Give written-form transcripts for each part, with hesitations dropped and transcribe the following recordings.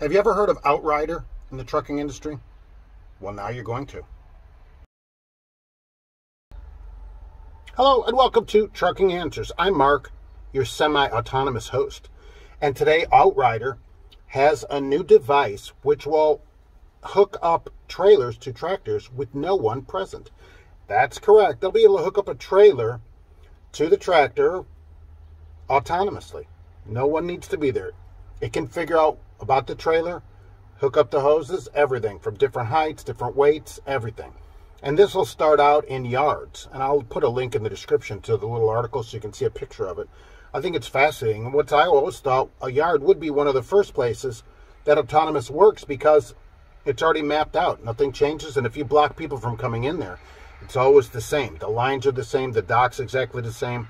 Have you ever heard of Outrider in the trucking industry? Well, now you're going to. Hello and welcome to Trucking Answers. I'm Mark, your semi-autonomous host. And today Outrider has a new device which will hook up trailers to tractors with no one present. That's correct. They'll be able to hook up a trailer to the tractor autonomously. No one needs to be there. It can figure out about the trailer, hook up the hoses, everything from different heights, different weights, everything. And this will start out in yards. And I'll put a link in the description to the little article so you can see a picture of it. I think it's fascinating. And what I always thought, a yard would be one of the first places that autonomous works because it's already mapped out. Nothing changes. And if you block people from coming in there, it's always the same. The lines are the same. The dock's exactly the same.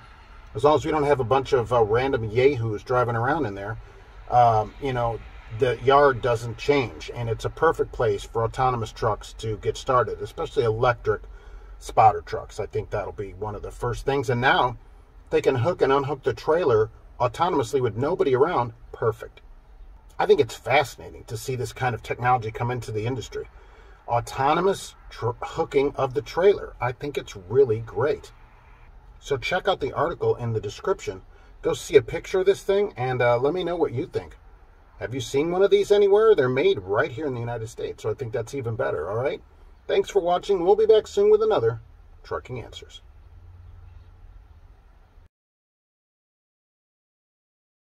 As long as we don't have a bunch of random yahoos driving around in there, you know, the yard doesn't change. And it's a perfect place for autonomous trucks to get started, especially electric spotter trucks. I think that'll be one of the first things. And now they can hook and unhook the trailer autonomously with nobody around. Perfect. I think it's fascinating to see this kind of technology come into the industry. Autonomous hooking of the trailer. I think it's really great. So check out the article in the description. Go see a picture of this thing and let me know what you think. Have you seen one of these anywhere? They're made right here in the United States, so I think that's even better, all right? Thanks for watching. We'll be back soon with another Trucking Answers.